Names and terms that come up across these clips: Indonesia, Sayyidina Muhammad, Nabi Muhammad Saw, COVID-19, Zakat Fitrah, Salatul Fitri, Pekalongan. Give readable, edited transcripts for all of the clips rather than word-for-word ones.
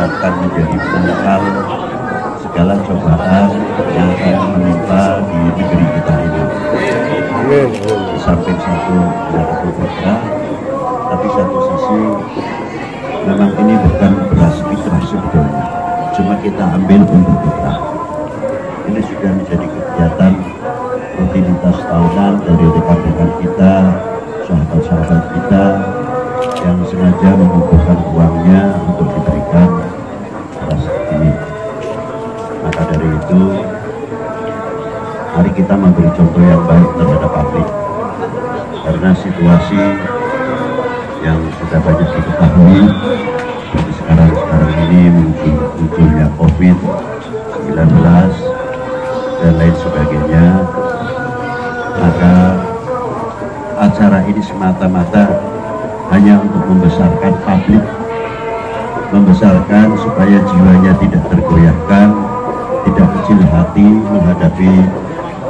akan menjadi pengkal segala cobaan yang akan menimpa di negeri kita ini. Di samping satu menghadapi fitrah, tapi satu sisi memang ini bukan beras fitrah sebetulnya, cuma kita ambil untuk fitrah. Ini sudah menjadi kegiatan rutinitas tahunan dari rekan-rekan kita, sahabat-sahabat kita yang sengaja mengumpulkan uangnya untuk diberikan beras ini. Maka dari itu, mari kita memberi contoh yang baik terhadap publik, karena situasi yang sudah banyak diketahui seperti sekarang ini munculnya COVID-19 dan lain sebagainya, maka acara ini semata-mata hanya untuk membesarkan publik, membesarkan supaya jiwanya tidak tergoyahkan, tidak kecil hati menghadapi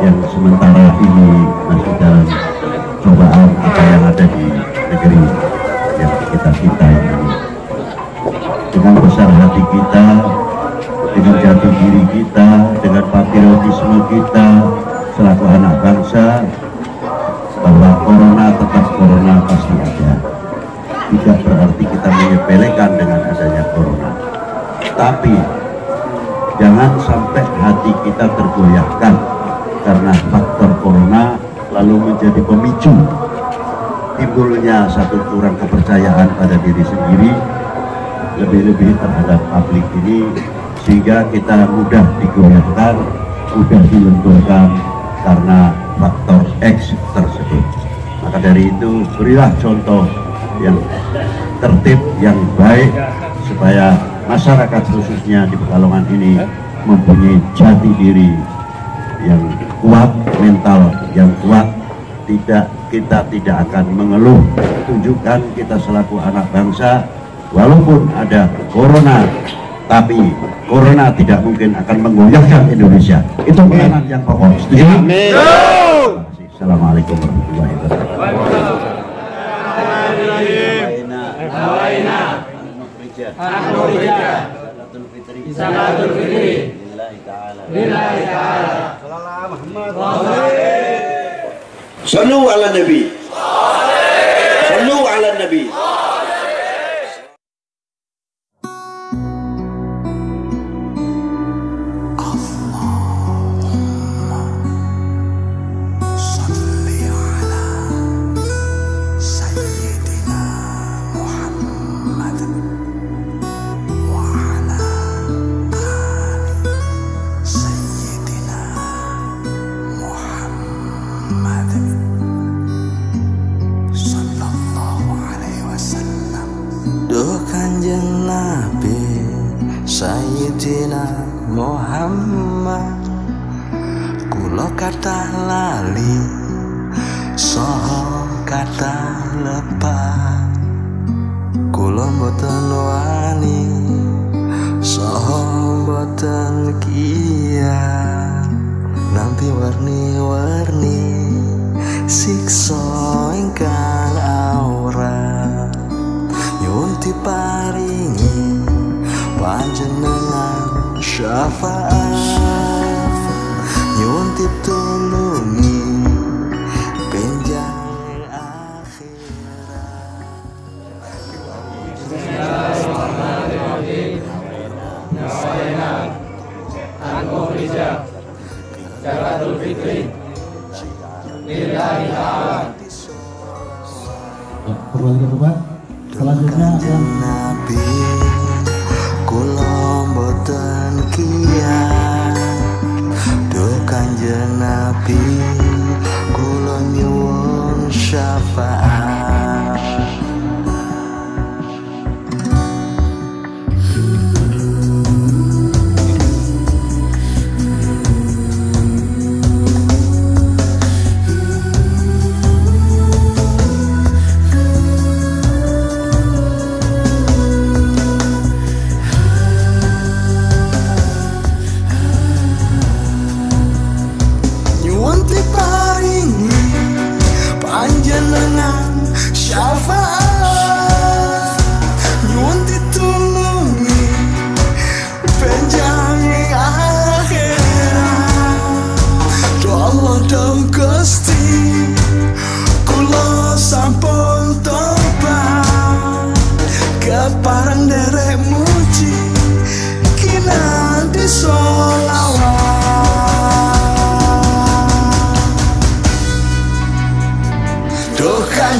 yang sementara ini masih dalam cobaan apa yang ada di negeri yang kita ini. Dengan besar hati kita, dengan jati diri kita, dengan patriotisme kita selaku anak bangsa, bahwa corona tetap corona pasti ada. Tidak berarti kita menyepelekan dengan adanya corona, tapi jangan sampai hati kita tergoyahkan karena faktor corona lalu menjadi pemicu timbulnya satu kurang kepercayaan pada diri sendiri, lebih-lebih terhadap publik ini, sehingga kita mudah digoyahkan, mudah dilenturkan karena faktor X tersebut. Maka dari itu, berilah contoh yang tertib, yang baik, supaya masyarakat khususnya di Pekalongan ini mempunyai jati diri yang kuat, mental yang kuat. Kita tidak akan mengeluh. Tunjukkan kita selaku anak bangsa, walaupun ada corona, tapi corona tidak mungkin akan menggoyahkan Indonesia. Itu peranan yang pokok. Setuju? Amin. Assalamualaikum warahmatullahi wabarakatuh. Salatul Fitri lillahi ta'ala. Sallu ala Nabi. Sallu ala Nabi. Sayyidina Muhammad kulo kata lali soho kata lepas, kulo boten wani soho boten kiat, nampi warni-warni sikso ingkang aurat nyuwun diparingi panjenengan syafaat, nyuwun ditulungi penjang akhirat. Perlu Bapak, selanjutnya Nabi. Kulo boten kiyat duh Kanjeng Nabi, kulo nyuwun syafaat.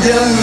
jalan